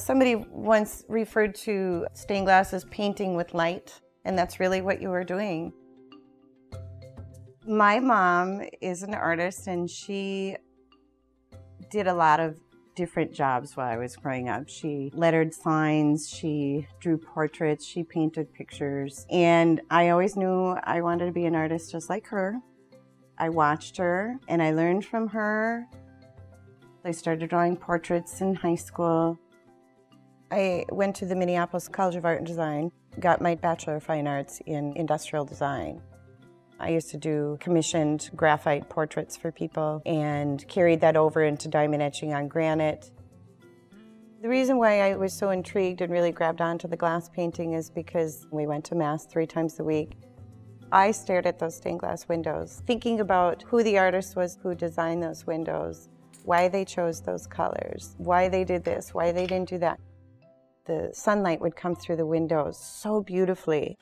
Somebody once referred to stained glass as painting with light, and that's really what you were doing. My mom is an artist, and she did a lot of different jobs while I was growing up. She lettered signs, she drew portraits, she painted pictures, and I always knew I wanted to be an artist just like her. I watched her, and I learned from her. I started drawing portraits in high school. I went to the Minneapolis College of Art and Design, got my Bachelor of Fine Arts in Industrial Design. I used to do commissioned graphite portraits for people and carried that over into diamond etching on granite. The reason why I was so intrigued and really grabbed onto the glass painting is because we went to Mass 3 times a week. I stared at those stained glass windows, thinking about who the artist was who designed those windows, why they chose those colors, why they did this, why they didn't do that. The sunlight would come through the windows so beautifully.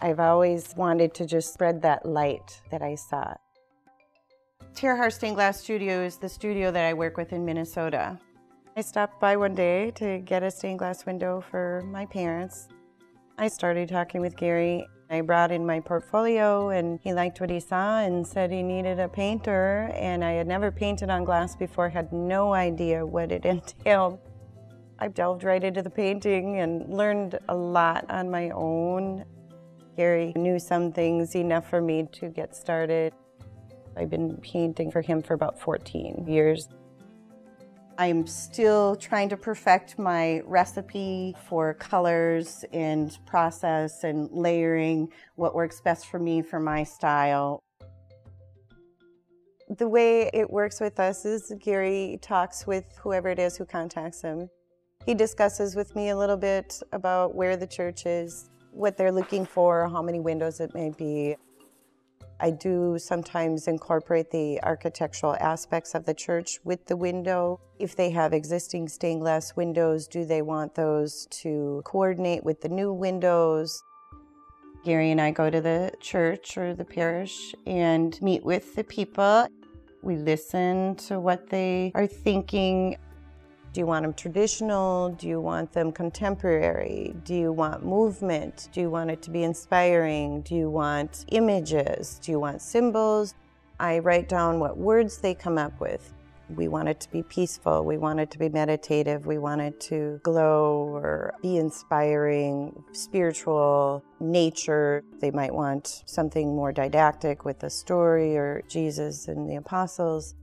I've always wanted to just spread that light that I saw. Terhaar Stained Glass Studio is the studio that I work with in Minnesota. I stopped by one day to get a stained glass window for my parents. I started talking with Gary. I brought in my portfolio, and he liked what he saw and said he needed a painter, and I had never painted on glass before, had no idea what it entailed. I delved right into the painting and learned a lot on my own. Gary knew some things enough for me to get started. I've been painting for him for about 14 years. I'm still trying to perfect my recipe for colors and process and layering, what works best for me for my style. The way it works with us is Gary talks with whoever it is who contacts him. He discusses with me a little bit about where the church is, what they're looking for, how many windows it may be. I do sometimes incorporate the architectural aspects of the church with the window. If they have existing stained glass windows, do they want those to coordinate with the new windows? Gary and I go to the church or the parish and meet with the people. We listen to what they are thinking. Do you want them traditional? Do you want them contemporary? Do you want movement? Do you want it to be inspiring? Do you want images? Do you want symbols? I write down what words they come up with. We want it to be peaceful. We want it to be meditative. We want it to glow or be inspiring, spiritual, nature. They might want something more didactic with a story or Jesus and the apostles.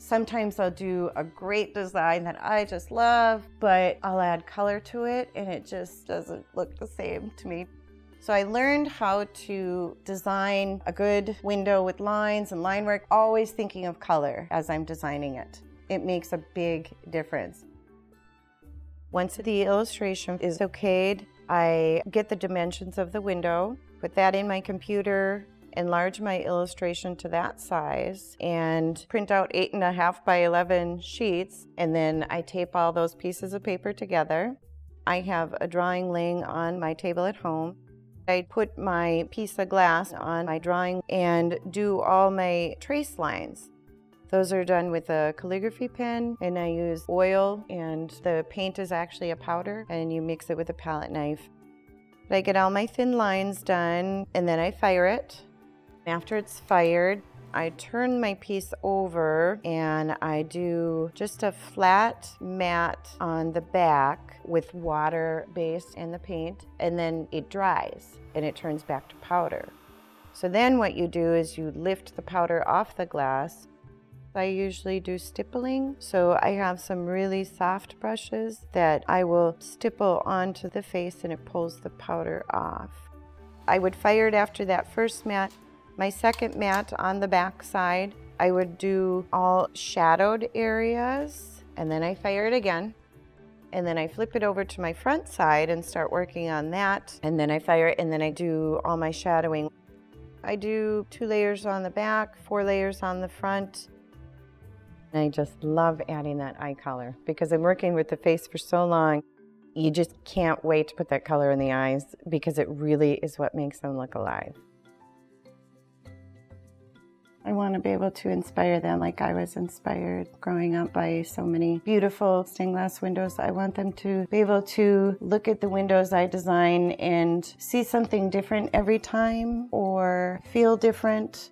Sometimes I'll do a great design that I just love, but I'll add color to it and it just doesn't look the same to me. So I learned how to design a good window with lines and line work, always thinking of color as I'm designing it. It makes a big difference. Once the illustration is okayed, I get the dimensions of the window, put that in my computer, enlarge my illustration to that size, and print out 8.5 by 11 sheets, and then I tape all those pieces of paper together. I have a drawing laying on my table at home. I put my piece of glass on my drawing and do all my trace lines. Those are done with a calligraphy pen, and I use oil, and the paint is actually a powder, and you mix it with a palette knife. I get all my thin lines done, and then I fire it. After it's fired, I turn my piece over and I do just a flat mat on the back with water based in the paint, and then it dries and it turns back to powder. So then what you do is you lift the powder off the glass. I usually do stippling, so I have some really soft brushes that I will stipple onto the face and it pulls the powder off. I would fire it after that first mat. My second mat on the back side, I would do all shadowed areas, and then I fire it again. And then I flip it over to my front side and start working on that. And then I fire it, and then I do all my shadowing. I do 2 layers on the back, 4 layers on the front. And I just love adding that eye color because I'm working with the face for so long. You just can't wait to put that color in the eyes because it really is what makes them look alive. want to be able to inspire them like I was inspired growing up by so many beautiful stained glass windows. I want them to be able to look at the windows I design and see something different every time or feel different.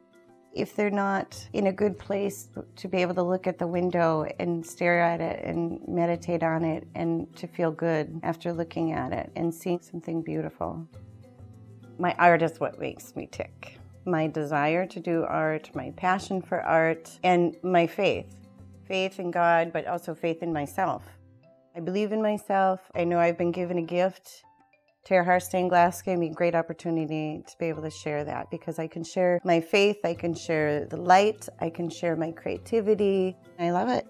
If they're not in a good place, to be able to look at the window and stare at it and meditate on it and to feel good after looking at it and seeing something beautiful. My art is what makes me tick. My desire to do art, my passion for art, and my faith. Faith in God, but also faith in myself. I believe in myself. I know I've been given a gift. Terhaar Stained Glass gave me a great opportunity to be able to share that, because I can share my faith, I can share the light, I can share my creativity. I love it.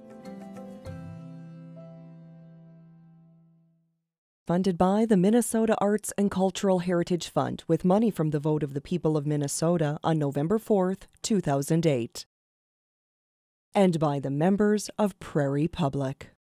Funded by the Minnesota Arts and Cultural Heritage Fund with money from the vote of the people of Minnesota on November 4th, 2008. And by the members of Prairie Public.